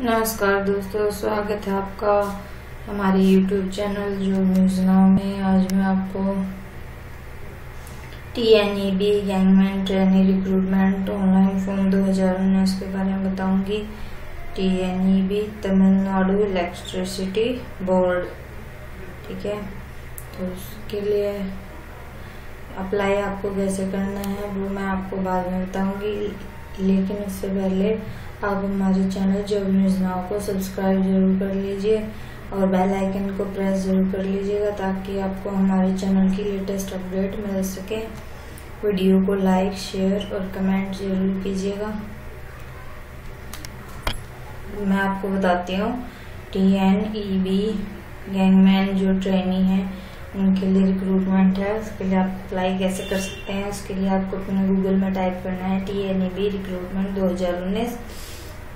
नमस्कार दोस्तों, स्वागत है आपका हमारे YouTube channel job news now में। आज मैं आपको TNEB gangman trainee recruitment online form 2019 के बारे में बताऊंगी। TNEB तमिलनाडु इलेक्ट्रिसिटी बोर्ड, ठीक है। तो उसके लिए अप्लाई आपको कैसे करना है वो मैं आपको बाद में बताऊंगी, लेकिन इससे पहले आप हमारे चैनल जॉब न्यूज़ नाउ को सब्सक्राइब जरूर कर लीजिए और बेल आइकन को प्रेस जरूर कर लीजिएगा ताकि आपको हमारे चैनल की लेटेस्ट अपडेट मिल सके। वीडियो को लाइक, शेयर और कमेंट जरूर कीजिएगा। मैं आपको बताती हूँ, TNEB गैंगमैन जो ट्रेनी है उनके लिए रिक्रूटमेंट है। उसके लिए आप अप्लाई कैसे कर सकते हैं, उसके लिए आपको अपने गूगल में टाइप करना है TNEB रिक्रूटमेंट 2019।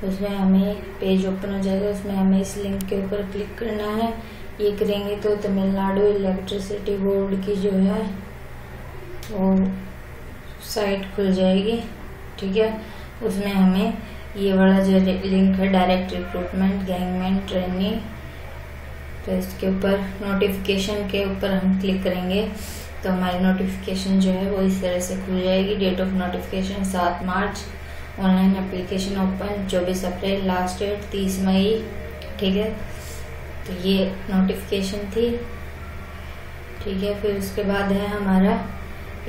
उसमें हमें एक पेज ओपन हो जाएगा, उसमें हमें इस लिंक के ऊपर क्लिक करना है। ये करेंगे तो तमिलनाडु इलेक्ट्रिसिटी बोर्ड की जो है वो साइट खुल जाएगी, ठीक है। उसमें हमें ये वाला जो लिंक है डायरेक्ट रिक्रूटमेंट गैंगमैन ट्रेनी, तो इसके ऊपर नोटिफिकेशन के ऊपर हम क्लिक करेंगे तो हमारी नोटिफिकेशन जो है वो इस तरह से खुल जाएगी। Date of notification 7 March, online application open 24 April, last date 30 मई, ठीक है। तो ये नोटिफिकेशन थी, ठीक है। फिर उसके बाद है हमारा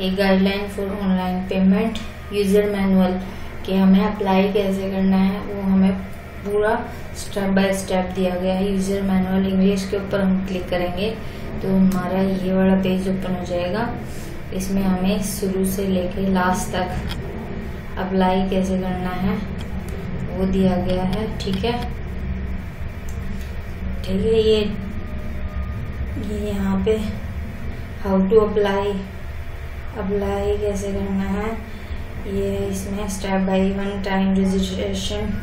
एक guideline for online payment user manual कि हमें अप्लाई कैसे करना है, वो हमें पूरा स्टेप बाय स्टेप दिया गया है। यूज़र मैनुअल इंग्लिश के ऊपर हम क्लिक करेंगे तो हमारा ये वाला पेज ओपन हो जाएगा। इसमें हमें शुरू से लेके लास्ट तक अप्लाई कैसे करना है वो दिया गया है, ठीक है। ठीक है, ये यहाँ पे हाउ टू अप्लाई कैसे करना है, ये इसमें step by one time registration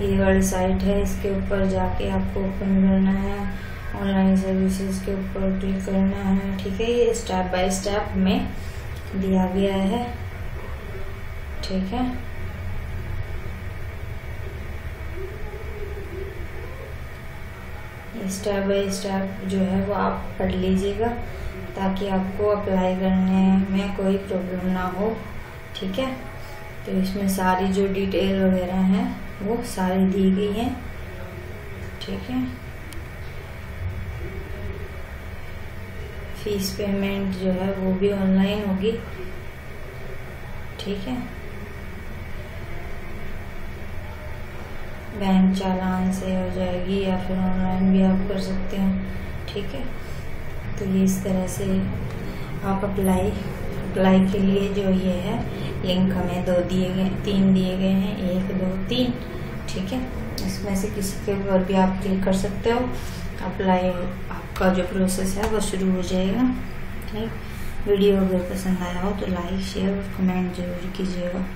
ये वाली साइट है, इसके ऊपर जाके आपको ओपन करना है। ऑनलाइन सर्विसेज के ऊपर क्लिक करना है, ठीक है। ये स्टेप बाय स्टेप में दिया गया है, ठीक है। स्टेप बाय स्टेप जो है वो आप पढ़ लीजिएगा ताकि आपको अप्लाई करने में कोई प्रॉब्लम ना हो, ठीक है। तो इसमें सारी जो डिटेल वगैरह हैं वो सारी दी गई है, ठीक है। फीस पेमेंट जो है वो भी ऑनलाइन होगी, ठीक है। बैंक चालान से हो जाएगी या फिर ऑनलाइन भी आप कर सकते हैं, ठीक है। तो ये इस तरह से आप अप्लाई के लिए जो ये है लिंक हमें तीन दिए गए हैं, 1, 2, 3, ठीक है। इसमें से किसी के ऊपर भी आप क्लिक कर सकते हो, अप्लाई आपका जो प्रोसेस है वो शुरू हो जाएगा, ठीक। वीडियो अगर पसंद आया हो तो लाइक, शेयर और कमेंट जरूर कीजिएगा।